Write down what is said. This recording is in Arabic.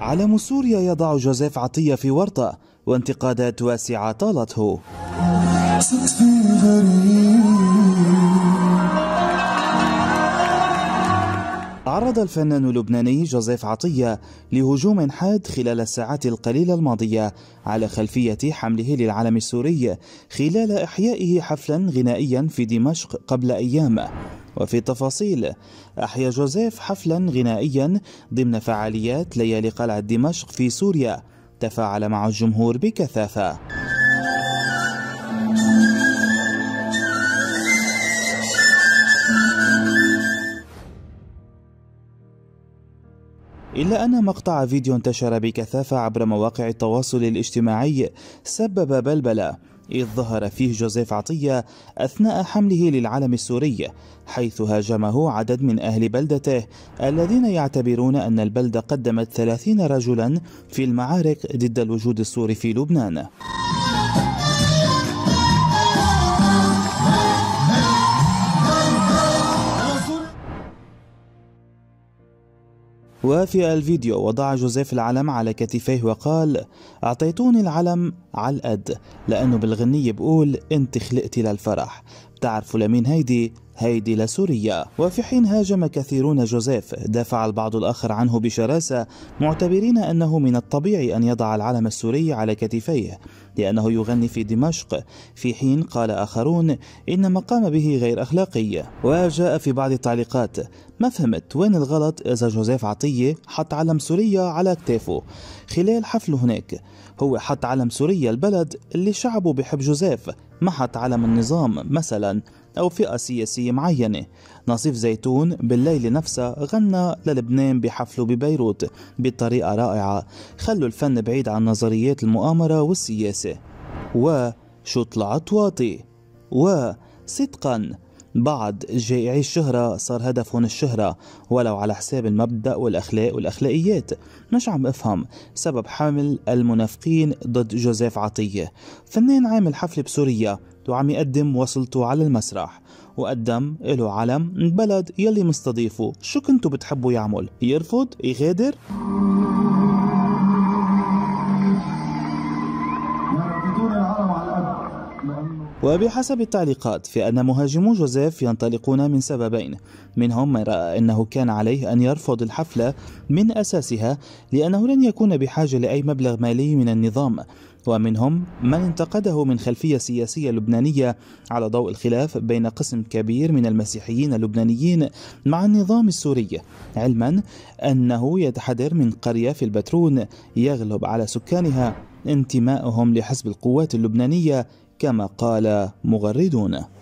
علم سوريا يضع جوزيف عطية في ورطة وانتقادات واسعة طالته. تعرض الفنان اللبناني جوزيف عطية لهجوم حاد خلال الساعات القليلة الماضية على خلفية حمله للعلم السوري خلال إحيائه حفلا غنائيا في دمشق قبل أيام. وفي تفاصيل، أحيا جوزيف حفلا غنائيا ضمن فعاليات ليالي قلعة دمشق في سوريا، تفاعل مع الجمهور بكثافة. إلا أن مقطع فيديو انتشر بكثافة عبر مواقع التواصل الاجتماعي سبب بلبلة، إذ ظهر فيه جوزيف عطية أثناء حمله للعلم السوري، حيث هاجمه عدد من أهل بلدته الذين يعتبرون أن البلدة قدمت 30 رجلا في المعارك ضد الوجود السوري في لبنان. وفي الفيديو وضع جوزيف العلم على كتفيه وقال: أعطيتوني العلم على القد، لأنه بالغنية بقول أنت خلقتي للفرح، بتعرفوا لمين هيدي؟ هيدي لسوريا. وفي حين هاجم كثيرون جوزيف، دافع البعض الآخر عنه بشراسة، معتبرين أنه من الطبيعي أن يضع العلم السوري على كتفيه لأنه يغني في دمشق، في حين قال آخرون إن ما قام به غير أخلاقي. وجاء في بعض التعليقات: ما فهمت وين الغلط إذا جوزيف عطية حط علم سوريا على كتافه خلال حفله هناك؟ هو حط علم سوريا البلد اللي شعبه بحب جوزيف، ما حط علم النظام مثلا أو فئة سياسية معينة. ناصيف زيتون بالليل نفسه غنى للبنان بحفله ببيروت بطريقة رائعة، خلوا الفن بعيد عن نظريات المؤامرة والسياسة. وشو طلعت واطي، وصدقا بعض جائعي الشهرة صار هدفهم الشهرة ولو على حساب المبدأ والأخلاق والأخلاقيات. مش عم أفهم سبب حمل المنافقين ضد جوزيف عطية، فنان عامل حفلة بسوريا وعم يقدم وصلته على المسرح وقدم له علم البلد يلي مستضيفه، شو كنتوا بتحبوا يعمل؟ يرفض؟ يغادر؟ وبحسب التعليقات فإن مهاجمو جوزيف ينطلقون من سببين، منهم من رأى أنه كان عليه أن يرفض الحفلة من أساسها لأنه لن يكون بحاجة لأي مبلغ مالي من النظام، ومنهم من انتقده من خلفية سياسية لبنانية على ضوء الخلاف بين قسم كبير من المسيحيين اللبنانيين مع النظام السوري، علما أنه يتحدر من قرية في البترون يغلب على سكانها انتمائهم لحزب القوات اللبنانية كما قال مغردون.